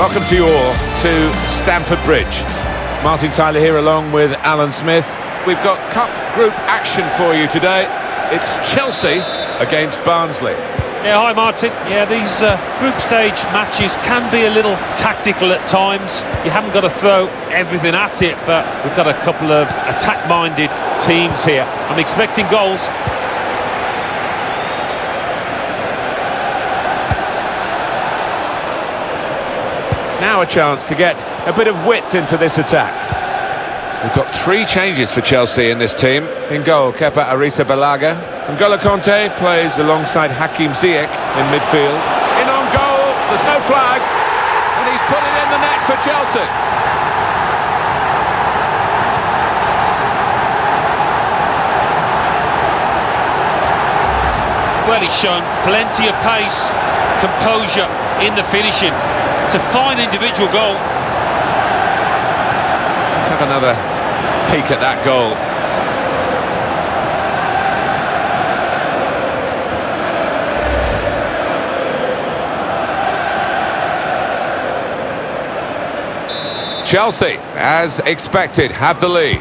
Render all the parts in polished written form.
Welcome to you all to Stamford Bridge. Martin Tyler here along with Alan Smith. We've got cup group action for you today. It's Chelsea against Barnsley. Yeah, hi Martin. Yeah, these group stage matches can be a little tactical at times. You haven't got to throw everything at it, but we've got a couple of attack-minded teams here. I'm expecting goals. Now a chance to get a bit of width into this attack. We've got three changes for Chelsea in this team. In goal, Kepa Arisa Balaga. N'Golo Kante plays alongside Hakim Ziyech in midfield. In on goal, there's no flag, and he's put it in the net for Chelsea. Well, he's shown plenty of pace, composure in the finishing. It's a fine individual goal. Let's have another peek at that goal. Chelsea, as expected, have the lead.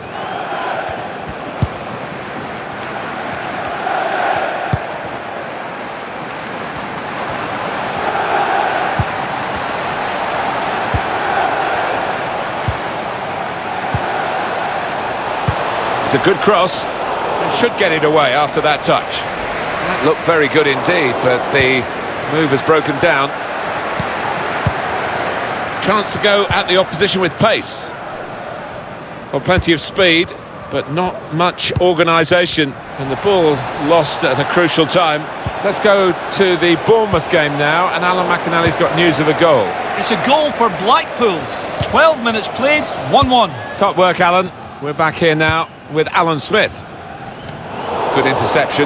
It's a good cross, and should get it away after that touch. That looked very good indeed, but the move has broken down. Chance to go at the opposition with pace. Well, plenty of speed, but not much organisation, and the ball lost at a crucial time. Let's go to the Bournemouth game now, and Alan McInally's got news of a goal. It's a goal for Blackpool. 12 minutes played, 1-1. Top work, Alan. We're back here now with Alan Smith. Good interception.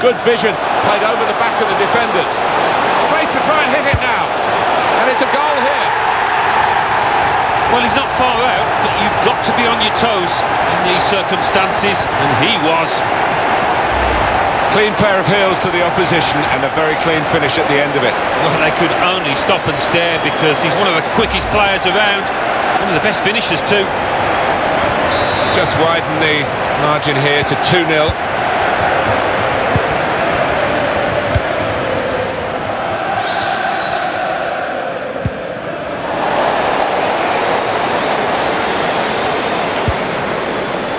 Good vision, played over the back of the defenders. Space to try and hit it now. And it's a goal here. Well, he's not far out, but you've got to be on your toes in these circumstances, and he was. Clean pair of heels to the opposition and a very clean finish at the end of it. Well, they could only stop and stare because he's one of the quickest players around, one of the best finishers too. Just widen the margin here to 2-0.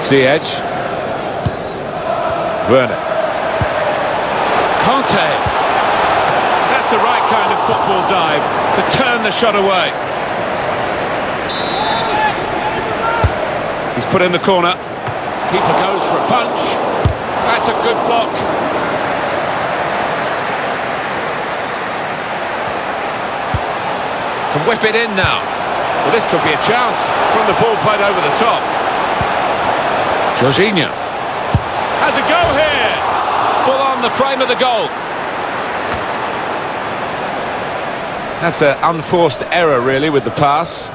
Ziyech. Werner. Conte. That's the right kind of football dive to turn the shot away. He's put in the corner. Keeper goes for a punch. That's a good block. Can whip it in now. Well, this could be a chance from the ball played over the top. Jorginho has a go here. The frame of the goal. That's an unforced error really with the pass.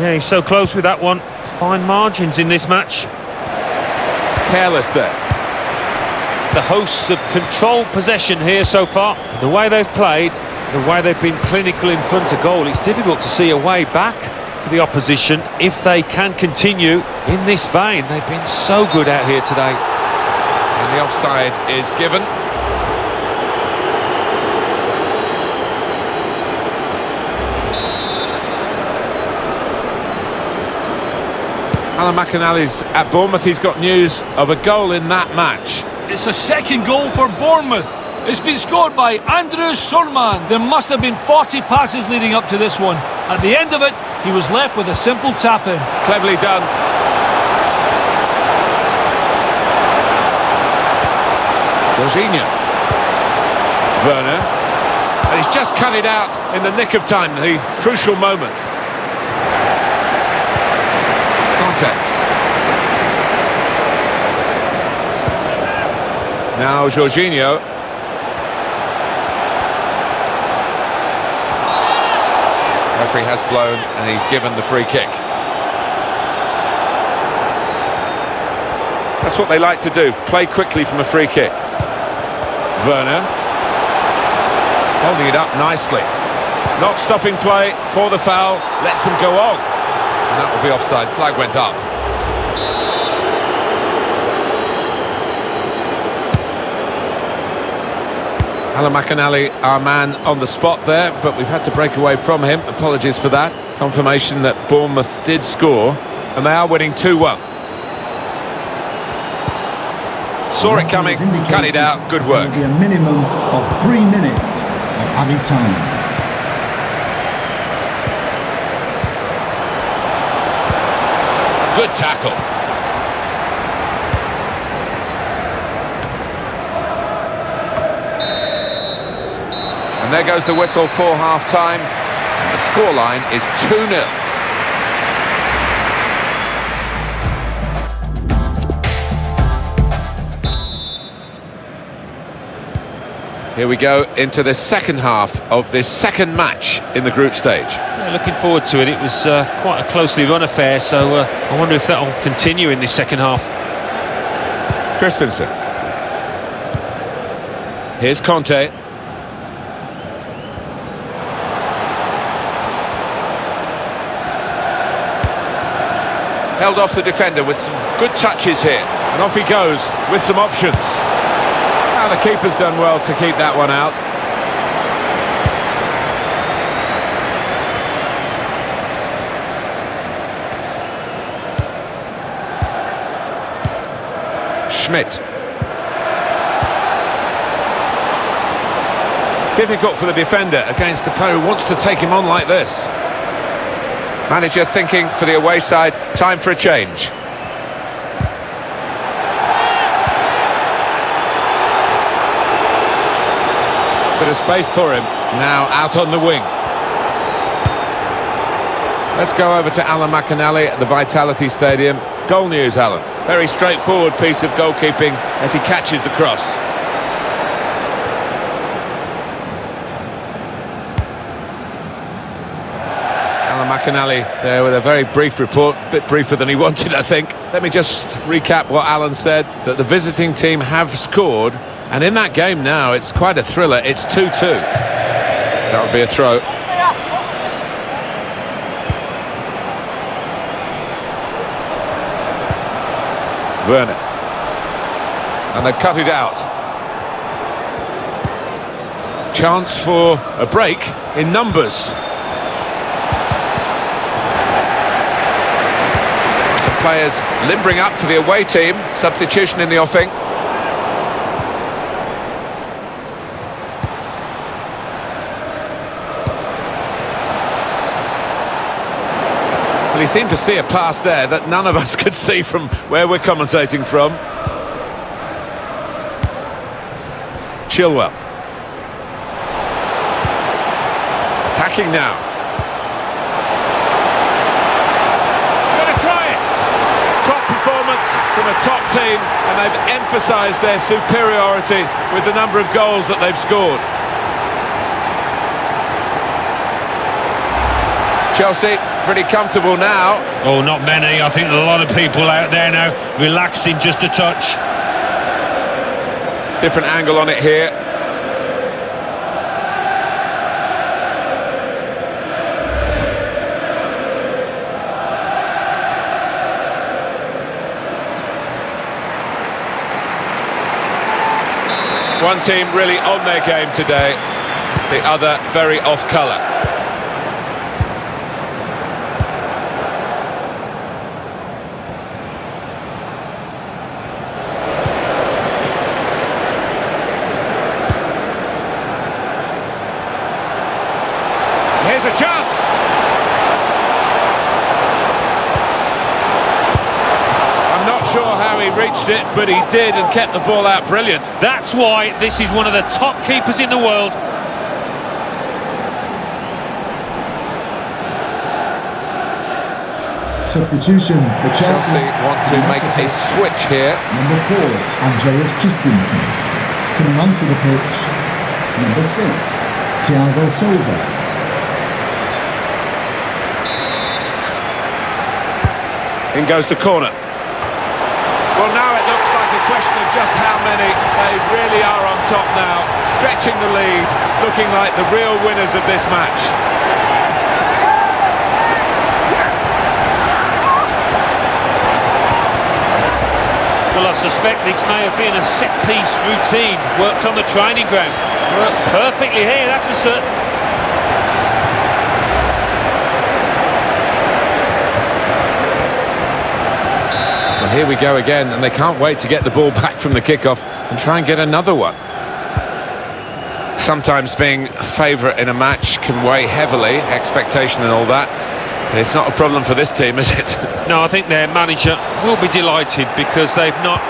Yeah, he's so close with that one. Fine margins in this match. Careless there. The hosts have controlled possession here so far. The way they've played, the way they've been clinical in front of goal, it's difficult to see a way back for the opposition if they can continue in this vein. They've been so good out here today. And the offside is given. Alan McInally's at Bournemouth. He's got news of a goal in that match. It's a second goal for Bournemouth. It's been scored by Andrew Surman. There must have been 40 passes leading up to this one. At the end of it, he was left with a simple tap-in. Cleverly done. Jorginho. Werner. And he's just cut it out in the nick of time, the crucial moment. Conte. Now Jorginho. Referee has blown and he's given the free kick. That's what they like to do, play quickly from a free kick. Werner. Holding it up nicely. Not stopping play for the foul. Lets them go on. And that will be offside. Flag went up. Alan McInally, our man on the spot there, but we've had to break away from him. Apologies for that. Confirmation that Bournemouth did score, and they are winning 2-1. Saw it coming, cut it out. Good work. It'll be a minimum of 3 minutes of added time. Good tackle. There goes the whistle for half-time. The scoreline is 2-0. Here we go into the second half of this second match in the group stage. Yeah, looking forward to it. It was quite a closely run affair, so I wonder if that will continue in this second half. Christensen. Here's Conte. Held off the defender with some good touches here, and off he goes with some options. Now the keeper's done well to keep that one out. Schmidt. Difficult for the defender against the player who wants to take him on like this. Manager thinking for the away side, time for a change. Bit of space for him, now out on the wing. Let's go over to Alan McInally at the Vitality Stadium. Goal news, Alan. Very straightforward piece of goalkeeping as he catches the cross. McInally there with a very brief report, a bit briefer than he wanted, I think. Let me just recap what Alan said, that the visiting team have scored, and in that game now, it's quite a thriller. It's 2-2. That would be a throw. Werner. And they've cut it out. Chance for a break in numbers. Players limbering up for the away team. Substitution in the offing. Well, he seemed to see a pass there that none of us could see from where we're commentating from. Chilwell. Attacking now. From a top team, and they've emphasised their superiority with the number of goals that they've scored. Chelsea pretty comfortable now. Oh, not many. I think a lot of people out there now relaxing just a touch. Different angle on it here. One team really on their game today, the other very off colour. Here's a chance. Sure how he reached it, but he did and kept the ball out brilliant. That's why this is one of the top keepers in the world. Substitution for Chelsea. Want to make a switch here. Number 4, Andreas Christensen, coming onto the pitch. Number 6, Thiago Silva. In goes the corner. Well, now it looks like a question of just how many. They really are on top now, stretching the lead, looking like the real winners of this match. Well, I suspect this may have been a set-piece routine, worked on the training ground. Worked perfectly here, that's for certain. Well, here we go again, and they can't wait to get the ball back from the kickoff and try and get another one. Sometimes being a favourite in a match can weigh heavily, expectation and all that. It's not a problem for this team, is it? No, I think their manager will be delighted because they've not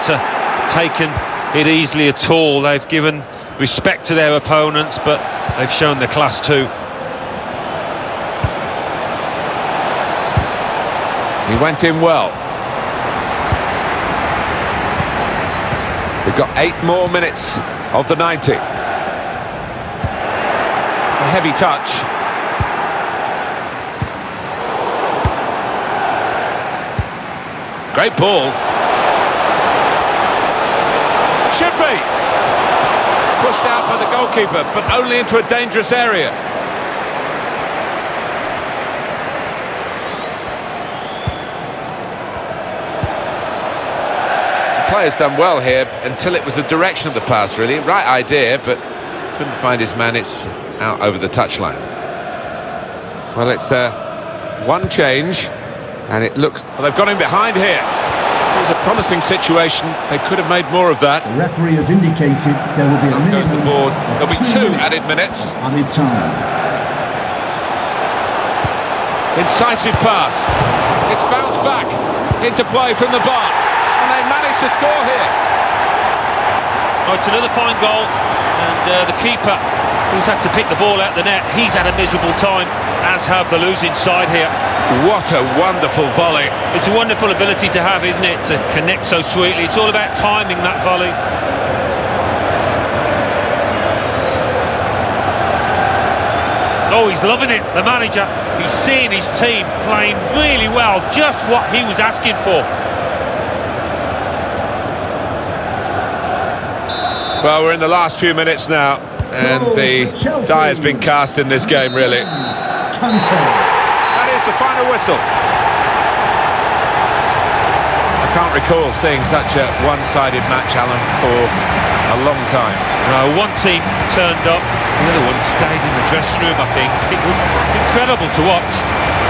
taken it easily at all. They've given respect to their opponents, but they've shown their class too. He went in well. We've got 8 more minutes of the 90. It's a heavy touch. Great ball. Should be. Pushed out by the goalkeeper, but only into a dangerous area. The player's done well here until it was the direction of the pass, really. Right idea, but couldn't find his man. It's out over the touchline. Well, it's one change. And it looks... Well, they've got him behind here. It was a promising situation. They could have made more of that. The referee has indicated there will be a minute. The board. There'll be 2 added minutes. Added time. Incisive pass. It's bounced back into play from the bar. And they managed to score here. Oh, it's another fine goal. And the keeper, who's had to pick the ball out the net, he's had a miserable time, as have the losing side here. What a wonderful volley. It's a wonderful ability to have, isn't it, to connect so sweetly. It's all about timing that volley. Oh, he's loving it, the manager. He's seeing his team playing really well, just what he was asking for. Well, we're in the last few minutes now, and the die has been cast in this game, really. That is the final whistle. I can't recall seeing such a one-sided match, Alan, for a long time. No, one team turned up, the other one stayed in the dressing room, I think. It was incredible to watch.